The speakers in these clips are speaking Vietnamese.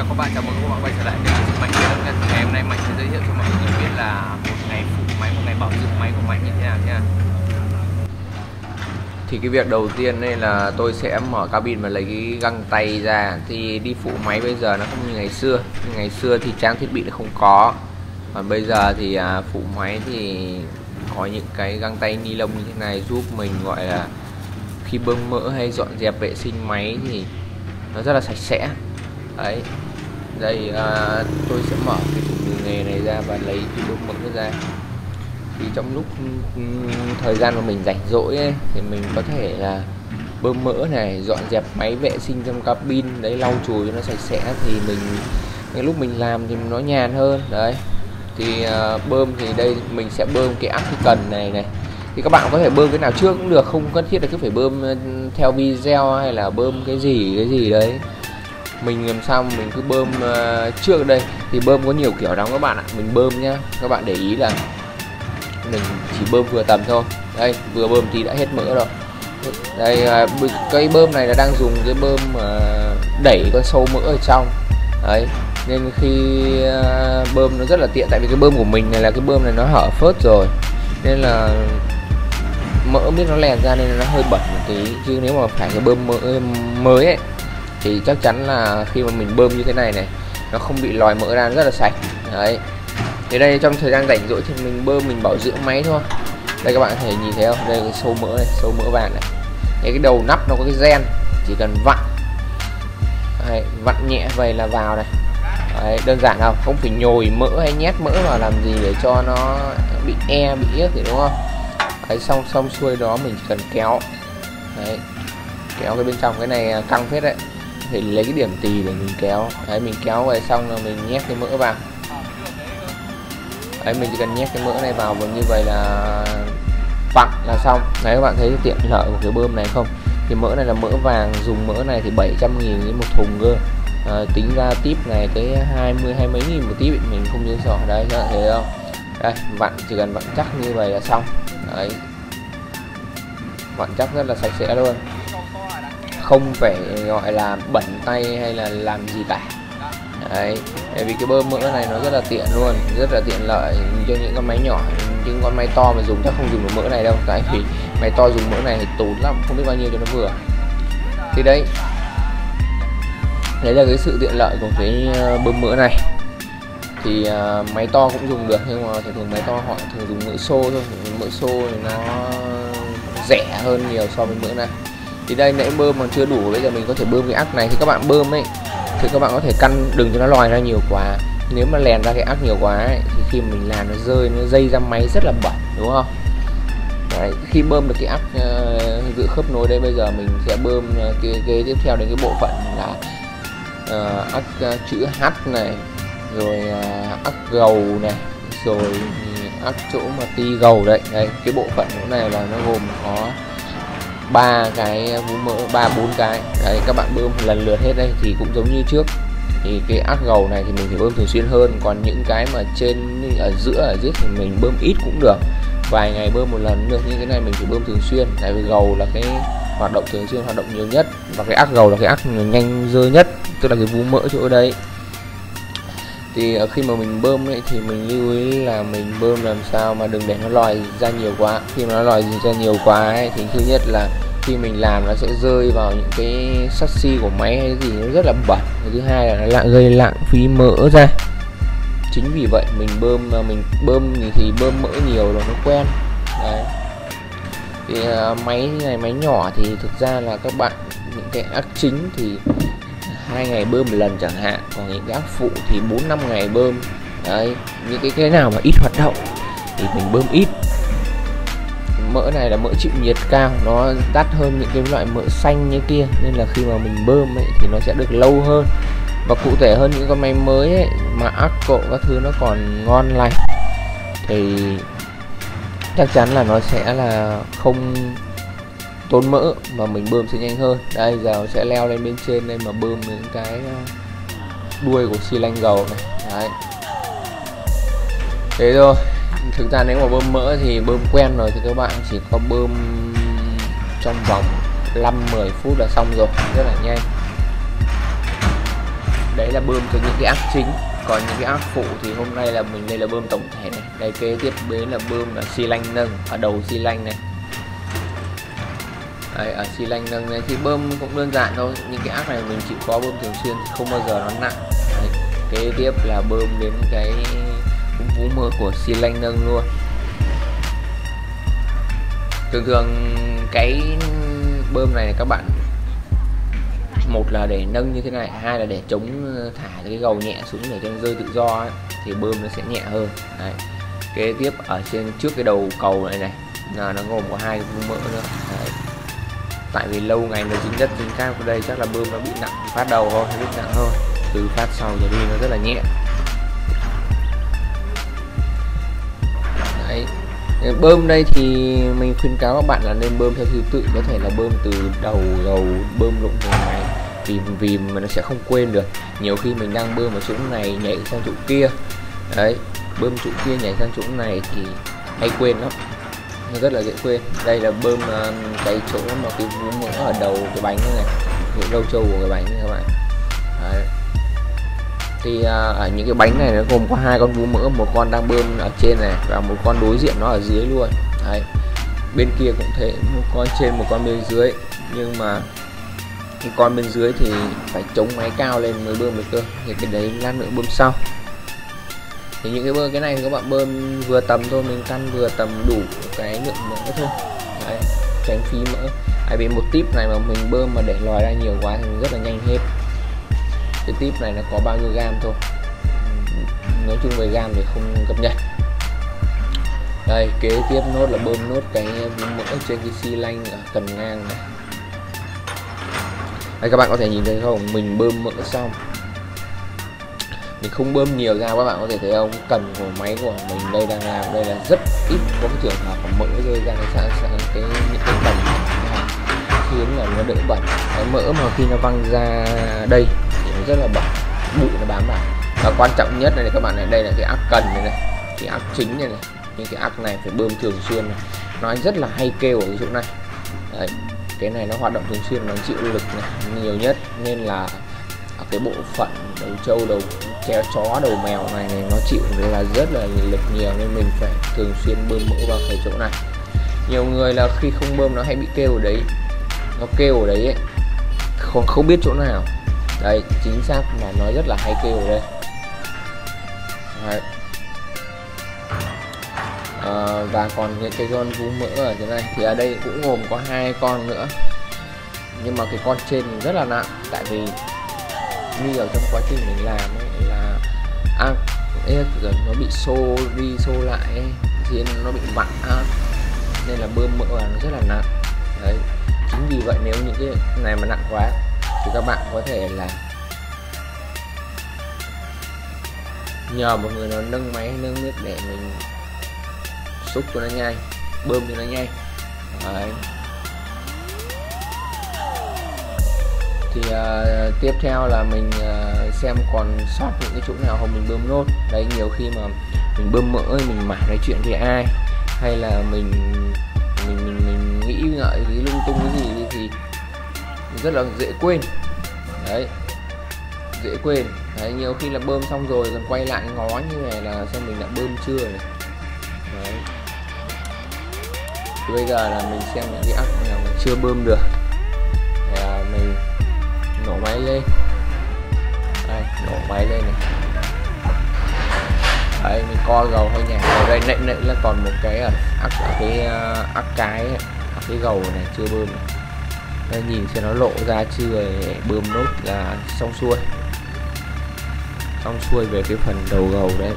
chào các bạn, chào mừng các bạn quay trở lại với kênh Mạnh Việt Nam. Ngày hôm nay Mạnh sẽ giới thiệu cho mọi người biết là một ngày phụ máy, một ngày bảo dưỡng máy của Mạnh như thế nào nha. Thì cái việc đầu tiên đây là tôi sẽ mở cabin và lấy cái găng tay ra. Thì đi phụ máy bây giờ nó không như ngày xưa. Ngày xưa thì trang thiết bị nó không có. Còn bây giờ thì phụ máy thì có những cái găng tay ni lông như thế này giúp mình gọi là khi bơm mỡ hay dọn dẹp vệ sinh máy thì nó rất là sạch sẽ. Đấy, đây tôi sẽ mở cái thùng nghề này ra và lấy cái bơm mỡ ra. Thì trong lúc thời gian mà mình rảnh rỗi ấy, thì mình có thể là bơm mỡ này, dọn dẹp máy, vệ sinh trong cabin, đấy, lau chùi cho nó sạch sẽ thì mình cái lúc mình làm thì nó nhàn hơn. Đấy, thì bơm thì đây mình sẽ bơm cái áp cần này. Thì các bạn có thể bơm cái nào trước cũng được, không cần thiết là cứ phải bơm theo video hay là bơm cái gì đấy. Mình làm sao mình cứ bơm trước đây thì bơm có nhiều kiểu lắm các bạn ạ. Mình bơm nhá, các bạn để ý là mình chỉ bơm vừa tầm thôi. Đây, vừa bơm thì đã hết mỡ rồi. Đây, cái bơm này là đang dùng cái bơm đẩy con sâu mỡ ở trong. Đấy, nên khi bơm nó rất là tiện, tại vì cái bơm của mình này là cái bơm này nó hở phớt rồi. Nên là mỡ biết nó lèn ra nên nó hơi bẩn một tí, chứ nếu mà phải cái bơm mới ấy thì chắc chắn là khi mà mình bơm như thế này nó không bị lòi mỡ ra, rất là sạch. Đấy. Thì đây trong thời gian rảnh rỗi thì mình bơm, mình bảo dưỡng máy thôi. Đây các bạn có thể nhìn thấy không? Đây là cái sâu mỡ này, sâu mỡ vàng này. Đây, cái đầu nắp nó có cái gen, chỉ cần vặn. Đấy, vặn nhẹ vậy là vào này. Đấy, đơn giản không? Không phải nhồi mỡ hay nhét mỡ vào làm gì để cho nó bị bị ếch thì đúng không? Đấy, xong xuôi đó mình chỉ cần kéo. Đấy. Kéo cái bên trong, cái này căng phết đấy. Thì lấy cái điểm tì để mình kéo. Đấy, mình kéo về xong là mình nhét cái mỡ vào. Đấy, mình chỉ cần nhét cái mỡ này vào và như vậy là vặn là xong. Đấy, các bạn thấy tiện lợi của cái bơm này không? Thì mỡ này là mỡ vàng, dùng mỡ này thì 700.000 đến một thùng cơ. Tính ra tip này tới 20 mấy nghìn một tip, mình không nhớ rõ. Đấy, các bạn thấy không? Đây, vặn, chỉ cần vặn chắc như vậy là xong. Đấy, vặn chắc rất là sạch sẽ luôn, không phải gọi là bẩn tay hay là làm gì cả. Đấy, bởi vì cái bơm mỡ này nó rất là tiện luôn, rất là tiện lợi cho những con máy nhỏ. Những con máy to mà dùng chắc không dùng được mỡ này đâu, tại vì máy to dùng mỡ này thì tốn lắm, không biết bao nhiêu cho nó vừa. Thì đấy là cái sự tiện lợi của cái bơm mỡ này. Thì máy to cũng dùng được, nhưng mà thường máy to họ thường dùng mỡ xô thôi, mỡ xô thì nó rẻ hơn nhiều so với mỡ này. Thì đây nãy bơm còn chưa đủ, bây giờ mình có thể bơm cái ắc này. Thì các bạn bơm ấy thì các bạn có thể căn, đừng cho nó lòi ra nhiều quá. Nếu mà lèn ra cái ắc nhiều quá ấy, thì khi mình làm nó rơi, nó dây ra máy rất là bẩn, đúng không? Đấy, khi bơm được cái ắc giữa khớp nối đây, bây giờ mình sẽ bơm cái tiếp theo đến cái bộ phận là ắc chữ H này, rồi ắc gầu này, rồi ắc chỗ mà ti gầu đấy. Đây, cái bộ phận chỗ này là nó gồm có 3 cái vú mỡ, 3-4 cái. Đấy, các bạn bơm lần lượt hết đây thì cũng giống như trước. Thì cái ác gầu này thì mình phải bơm thường xuyên hơn, còn những cái mà trên ở giữa ở dưới thì mình bơm ít cũng được, vài ngày bơm một lần được, nhưng cái này mình phải bơm thường xuyên, tại vì gầu là cái hoạt động thường xuyên, hoạt động nhiều nhất, và cái ác gầu là cái ác nhanh rơi nhất, tức là cái vú mỡ chỗ đấy. Thì khi mà mình bơm ấy, thì mình lưu ý là mình bơm làm sao mà đừng để nó lòi ra nhiều quá. Khi mà nó lòi ra nhiều quá ấy, thì thứ nhất là khi mình làm nó sẽ rơi vào những cái sassy của máy hay gì, nó rất là bẩn. Thứ hai là nó gây lãng phí mỡ ra. Chính vì vậy mình bơm thì bơm mỡ nhiều rồi nó quen. Đấy. Thì máy này, máy nhỏ thì thực ra là các bạn những cái ắc chính thì 2 ngày bơm một lần chẳng hạn, còn những cái ác phụ thì 4-5 ngày bơm. Đấy, những cái nào mà ít hoạt động thì mình bơm ít. Mỡ này là mỡ chịu nhiệt cao, nó đắt hơn những cái loại mỡ xanh như kia, nên là khi mà mình bơm ấy, thì nó sẽ được lâu hơn và cụ thể hơn. Những con máy mới ấy, mà ác cộ các thứ nó còn ngon lành thì chắc chắn là nó sẽ là không tốn mỡ mà mình bơm sẽ nhanh hơn. Đây, giờ sẽ leo lên bên trên đây mà bơm những cái đuôi của xi lanh gầu này. Đấy. Thế rồi, thực ra nếu mà bơm mỡ thì bơm quen rồi thì các bạn chỉ có bơm trong vòng 5-10 phút là xong rồi, rất là nhanh. Đấy là bơm cho những cái áp chính, còn những cái áp phụ thì hôm nay là mình đây là bơm tổng thể này. Đây kế tiếp đến là bơm là xi lanh nâng ở đầu xi lanh này. Đấy, ở xi lanh nâng này thì bơm cũng đơn giản thôi, những cái áp này mình chịu khó bơm thường xuyên không bao giờ nó nặng. Đấy, kế tiếp là bơm đến cái vú mơ của xi lanh nâng luôn. Thường cái bơm này các bạn, một là để nâng như thế này, hai là để chống thả cái gầu nhẹ xuống để cho nó rơi tự do ấy, thì bơm nó sẽ nhẹ hơn. Đấy, kế tiếp ở trên trước cái đầu cầu này này là nó gồm có hai vú mỡ nữa. Đấy, tại vì lâu ngày nó dính đất dính cát của đây chắc là bơm nó bị nặng phát đầu thôi, nó bị nặng hơn. Từ phát sau giờ đi nó rất là nhẹ. Đấy, bơm đây thì mình khuyên cáo các bạn là nên bơm theo thứ tự, có thể là bơm từ đầu gầu, bơm lụng vùng này vì mà nó sẽ không quên được. Nhiều khi mình đang bơm ở chỗ này nhảy sang chỗ kia, đấy, bơm chỗ kia nhảy sang chỗ này thì hay quên lắm, nó rất là dễ quên. Đây là bơm cái chỗ mà cái vú mỡ ở đầu cái bánh này, chỗ đầu trâu của cái bánh này các bạn. Đấy, thì ở những cái bánh này nó gồm có hai con vú mỡ, một con đang bơm ở trên này và một con đối diện nó ở dưới luôn. Đấy, bên kia cũng thế, một con trên một con bên dưới, nhưng mà cái con bên dưới thì phải chống máy cao lên mới bơm được cơ, thì cái đấy lát nữa bơm sau. Thì những cái bơm cái này các bạn bơm vừa tầm thôi, mình căn vừa tầm đủ cái lượng mỡ thôi. Đấy, tránh phí mỡ. Tại vì một tip này mà mình bơm mà để lòi ra nhiều quá thì rất là nhanh hết. Cái tip này nó có bao nhiêu gam thôi, nói chung về gam thì không cập nhật. Đây, kế tiếp nốt là bơm nốt cái vú mỡ trên cái xi lanh ở cần ngang này. Đây, các bạn có thể nhìn thấy không, mình bơm mỡ xong mình không bơm nhiều ra, các bạn có thể thấy không, cần của máy của mình đây đang làm đây là rất ít có cái trường hợp mỡ rơi ra cái những cái cần khiến là nó đỡ bẩn. Cái mỡ mà khi nó văng ra đây rất là bẩn, bụi nó bám vào. Và quan trọng nhất này các bạn này, đây là cái áp cần này này, cái áp chính này này, những cái áp này phải bơm thường xuyên này. Nó rất là hay kêu ở cái chỗ này. Đấy, cái này nó hoạt động thường xuyên, nó chịu lực này nhiều nhất, nên là cái bộ phận đầu trâu, đầu kéo chó, đầu mèo này nó chịu là rất là lực nhiều, nên mình phải thường xuyên bơm mỡ vào cái chỗ này. Nhiều người là khi không bơm nó hay bị kêu ở đấy, nó kêu ở đấy ấy, không biết chỗ nào. Đây, chính xác mà nó rất là hay kêu ở đây. Đấy. Và còn những cái con vú mỡ ở thế này thì ở đây cũng gồm có hai con nữa, nhưng mà cái con trên rất là nặng, tại vì như ở trong quá trình mình làm ấy, là nó bị xô đi xô lại ấy, thì nó bị vặn ác, nên là bơm mỡ vào nó rất là nặng. Đấy, chính vì vậy nếu những cái này mà nặng quá thì các bạn có thể là nhờ một người nó nâng máy nâng nước để mình xúc cho nó nhanh, bơm cho nó nhanh. Đấy, thì tiếp theo là mình xem còn sót những cái chỗ nào không mình bơm nốt. Đấy, nhiều khi mà mình bơm mỡ mình mải nói chuyện với ai, hay là mình nghĩ ngợi cái lung tung cái gì thì rất là dễ quên. Đấy, dễ quên. Đấy, nhiều khi là bơm xong rồi còn quay lại ngó như này là xem mình đã bơm chưa này. Đấy, thì bây giờ là mình xem những cái áp nào mình chưa bơm được thì mình nổ máy lên. Đây, nổ máy lên này. Đấy, mình co gầu hơi nhẹ. Ở đây nãy là còn một cái áp cái gầu này chưa bơm này. Đây, nhìn xem nó lộ ra chưa, bơm nốt là xong xuôi. Xong xuôi về cái phần đầu gầu đấy.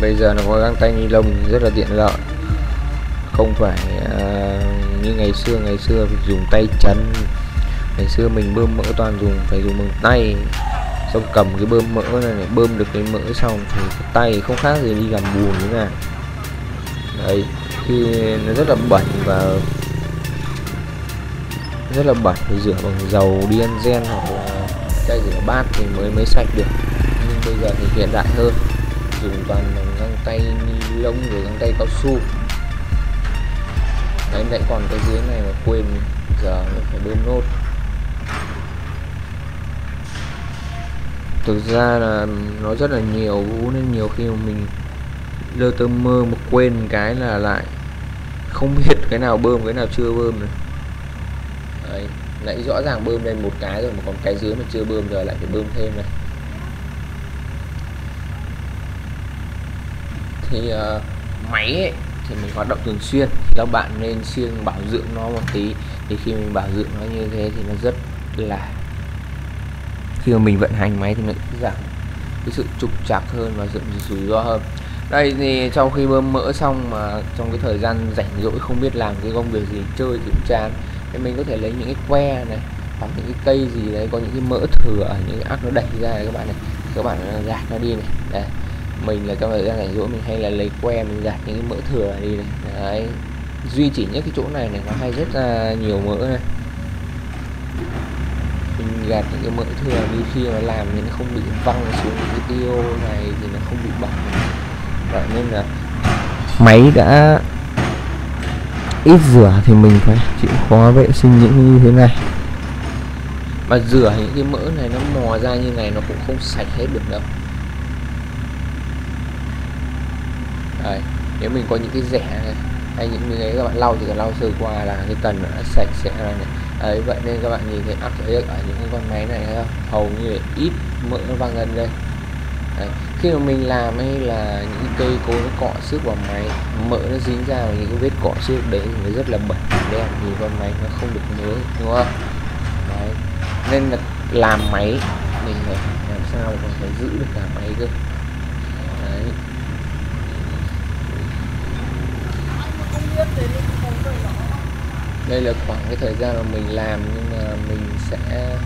Bây giờ nó có găng tay ni lông rất là tiện lợi, không phải như ngày xưa phải dùng tay chân. Ngày xưa mình bơm mỡ toàn phải dùng bằng tay, xong cầm cái bơm mỡ này, bơm được cái mỡ xong thì cái tay không khác gì đi làm buồn nữa nè. Đấy, khi nó rất là bẩn và rửa bằng dầu diesel hoặc là chai rửa bát thì mới sạch được. Nhưng bây giờ thì hiện đại hơn, dùng toàn bằng găng tay ni lông rồi găng tay cao su. Đấy, lại còn cái dưới này mà quên giờ mình phải download. Thực ra là nó rất là nhiều vũ nên nhiều khi mình lơ tơ mơ mà quên cái là lại không biết cái nào bơm cái nào chưa bơm này. Đấy, nãy rõ ràng bơm lên một cái rồi mà còn cái dưới mà chưa bơm rồi lại phải bơm thêm này. Thì máy ấy, thì mình hoạt động thường xuyên, các bạn nên siêng bảo dưỡng nó một tí, thì khi mình bảo dưỡng nó như thế thì nó rất là, khi mà mình vận hành máy thì nó giảm cái sự trục trặc hơn và rủi ro hơn. Đây thì sau khi bơm mỡ xong mà trong cái thời gian rảnh rỗi không biết làm cái công việc gì, chơi kiểm tra thì mình có thể lấy những cái que này hoặc những cái cây gì đấy có những cái mỡ thừa, những cái ác nó đẩy ra này các bạn này, các bạn gạt nó đi này. Đây, mình là trong thời gian rảnh rỗi mình hay là lấy que mình gạt những cái mỡ thừa đi này. Đấy, duy chỉ nhất cái chỗ này này nó hay rất là nhiều mỡ này, mình gạt những cái mỡ thừa đi, khi mà làm thì nó không bị văng xuống cái tiêu này thì nó không bị bẩn. Vậy nên là máy đã ít rửa thì mình phải chịu khó vệ sinh những như thế này, mà rửa những cái mỡ này nó mò ra như này nó cũng không sạch hết được đâu. Đấy, nếu mình có những cái rẻ này hay những cái đấy các bạn lau thì lau sơ qua là cái cần nó đã sạch sẽ ra này. Đấy, vậy nên các bạn nhìn thấy áp lực ở những cái con máy này không? Hầu như là ít mỡ nó văng gần đây. Đấy, khi mà mình làm hay là những cây cối nó cọ xước vào máy, mỡ nó dính ra và những cái vết cọ xước đấy thì nó rất là bẩn đen, thì con máy nó không được mới, đúng không? Đấy, nên là làm máy mình phải làm sao mình phải giữ được cả máy cơ. Đấy, đây là khoảng cái thời gian mà mình làm, nhưng mà mình sẽ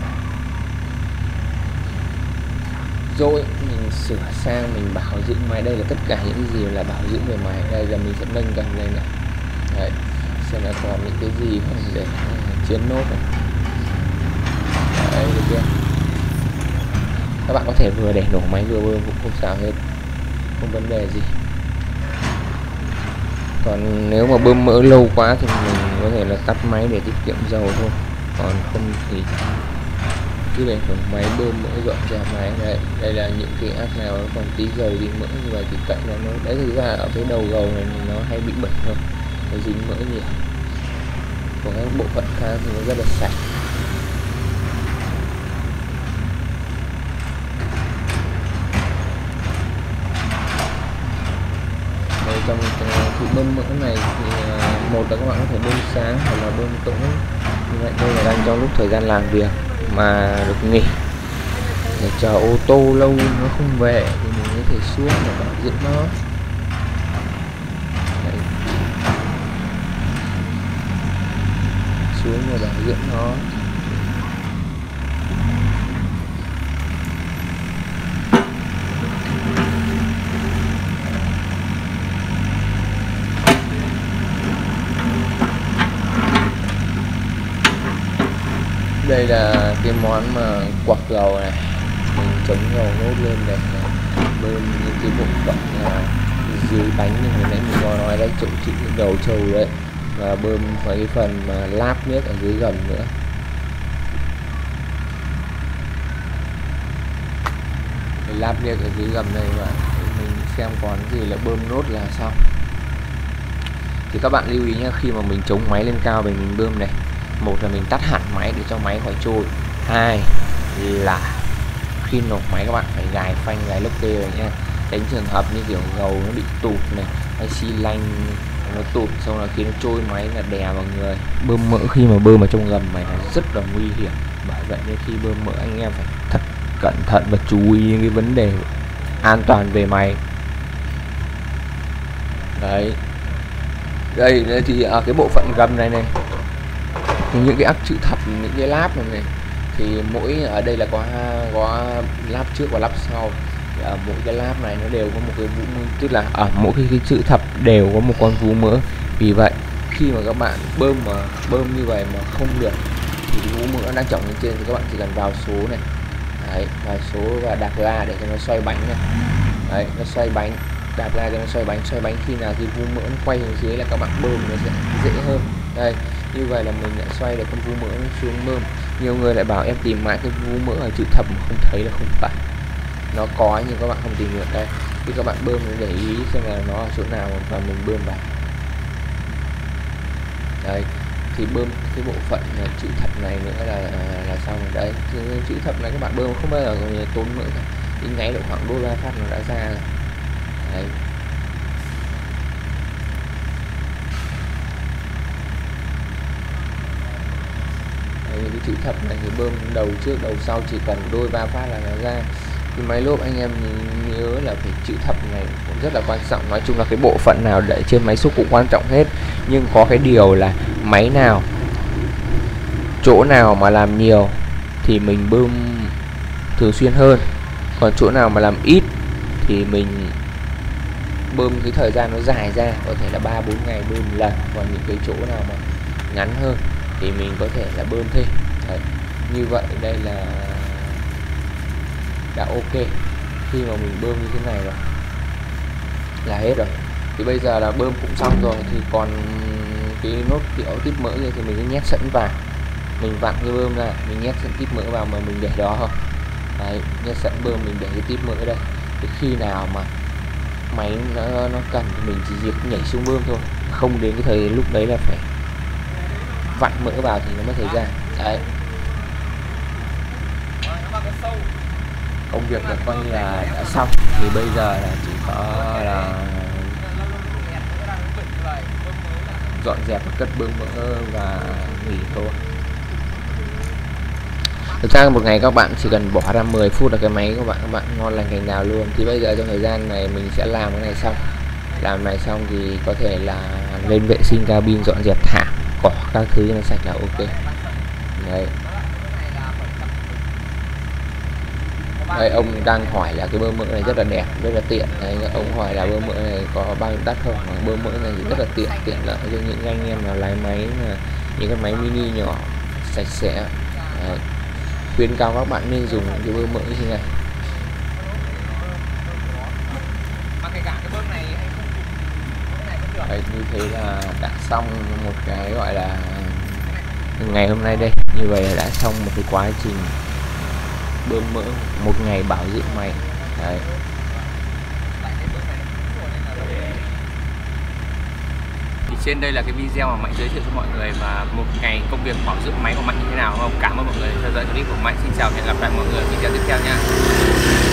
rồi mình sửa sang, mình bảo dưỡng máy. Đây là tất cả những gì là bảo dưỡng về máy. Đây là mình sẽ nâng gần lên này. Đấy, xem là còn những cái gì không để chiến nốt này. Đấy, được chưa? Các bạn có thể vừa để nổ máy vừa bơm cũng không sao hết, không vấn đề gì. Còn nếu mà bơm mỡ lâu quá thì mình có thể là tắt máy để tiết kiệm dầu thôi, còn không thì cứ để nổ máy bơm mỡ dọn ra máy. Đấy, đây là những cái ác nào nó còn tí dầu dính mỡ như vậy thì cạnh nó, đấy thực ra ở cái đầu gầu này nó hay bị bẩn thôi, nó dính mỡ nhiều, còn các bộ phận khác thì nó rất là sạch. Đây, trong cái bơm mỡ này thì một là các bạn có thể bơm sáng hoặc là bơm tối. Như vậy đây là đang trong lúc thời gian làm việc mà được nghỉ để chờ ô tô lâu nó không về thì mình có thể xuống để bảo dưỡng nó. Đấy, xuống và bảo dưỡng nó. Đây là cái món mà quạt gầu này, mình chống gầu nốt lên để bơm những cái bộ phận dưới bánh như hồi nãy mình có nói đấy, chỗ chữ đầu trâu đấy, và bơm vào cái phần mà láp miếc ở dưới gầm nữa. Để láp miếc ở dưới gầm này mà mình xem còn gì là bơm nốt là xong. Thì các bạn lưu ý nhé, khi mà mình chống máy lên cao mình bơm này, một là mình tắt hẳn máy để cho máy khỏi trôi, hai là khi nổ máy các bạn phải gài phanh gài lốc tê rồi nha, tránh trường hợp như kiểu gầu nó bị tụt này hay xi lanh nó tụt xong là khi nó trôi máy là đè vào người. Bơm mỡ khi mà bơm vào trong gầm này là rất là nguy hiểm, bởi vậy nên khi bơm mỡ anh em phải thật cẩn thận và chú ý những cái vấn đề an toàn về máy. Đấy, đây thì ở cái bộ phận gầm này này, những cái áp chữ thập, những cái láp này, thì mỗi ở đây là có láp trước và láp sau, thì ở mỗi cái láp này nó đều có một cái vú, tức là ở mỗi cái chữ thập đều có một con vú mỡ. Vì vậy khi mà các bạn bơm như vậy mà không được thì vú mỡ đang chồng lên trên thì các bạn chỉ cần vào số này. Đấy, vào số và đạp ga để cho nó xoay bánh này. Đấy, nó xoay bánh, đạp ga cho nó xoay bánh, xoay bánh khi nào thì vú mỡ nó quay xuống dưới là các bạn bơm nó sẽ dễ hơn. Đây, Như vậy là mình đã xoay được con vu mỡ xuống mơm. Nhiều người lại bảo em tìm mãi cái vu mỡ ở chữ thập mà không thấy, là không phải, nó có nhưng các bạn không tìm được. Đây thì các bạn bơm để ý xem là nó ở chỗ nào và mình bơm vào. Đấy thì bơm cái bộ phận chữ thập này nữa là xong rồi. Đấy chữ thập này các bạn bơm không bao giờ tốn mỡ cả, thì ngay độ khoảng đôi ba phát nó đã ra rồi. Đấy. Cái chữ thập này thì bơm đầu trước đầu sau chỉ cần đôi ba phát là nó ra. Cái máy lốp anh em nhớ là phải chữ thập này cũng rất là quan trọng. Nói chung là cái bộ phận nào để trên máy xúc cũng quan trọng hết, nhưng có cái điều là máy nào chỗ nào mà làm nhiều thì mình bơm thường xuyên hơn, còn chỗ nào mà làm ít thì mình bơm cái thời gian nó dài ra, có thể là 3-4 ngày bơm một lần, còn những cái chỗ nào mà ngắn hơn thì mình có thể là bơm thêm. Đấy. Như vậy đây là đã ok khi mà mình bơm như thế này rồi là hết rồi. Thì bây giờ là bơm cũng xong rồi, thì còn cái nốt kiểu tiếp mỡ kia thì mình cứ nhét sẵn vào, mình vặn cái bơm ra mình nhét sẵn tiếp mỡ vào mà mình để đó không. Đấy, nhét sẵn bơm mình để cái tiếp mỡ ở đây, thì khi nào mà máy nó cần thì mình chỉ việc nhảy xuống bơm thôi, không đến cái thời lúc đấy là phải vặn mỡ vào thì nó mất thời gian. Đấy, công việc là coi như là đã xong. Thì bây giờ là chỉ có là dọn dẹp và cất bơm mỡ và nghỉ thôi. Thực ra một ngày các bạn chỉ cần bỏ ra 10 phút là cái máy các bạn ngon lành cành đào luôn. Thì bây giờ trong thời gian này mình sẽ làm cái này xong, thì có thể là lên vệ sinh cabin, dọn dẹp thảm cỏ các thứ cho nó sạch là ok. Đấy. Đây, ông đang hỏi là cái bơm mỡ này rất là đẹp, rất là tiện. Đấy, ông hỏi là bơm mỡ này có bao nhiêu đắt không? Bơm mỡ này rất là tiện lợi cho những anh em nào lái máy, những cái máy mini nhỏ sạch sẽ. Đấy. Khuyến cáo các bạn nên dùng cái bơm mỡ như thế này. Đấy, như thế là đã xong một cái gọi là ngày hôm nay đây. Như vậy là đã xong một cái quá trình bơm mỡ, một ngày bảo dưỡng máy. Đấy. Thì trên đây là cái video mà Mạnh giới thiệu cho mọi người và một ngày công việc bảo dưỡng máy của Mạnh như thế nào. Cảm ơn mọi người đã theo dõi clip của Mạnh. Xin chào và hẹn gặp lại mọi người video tiếp theo nha.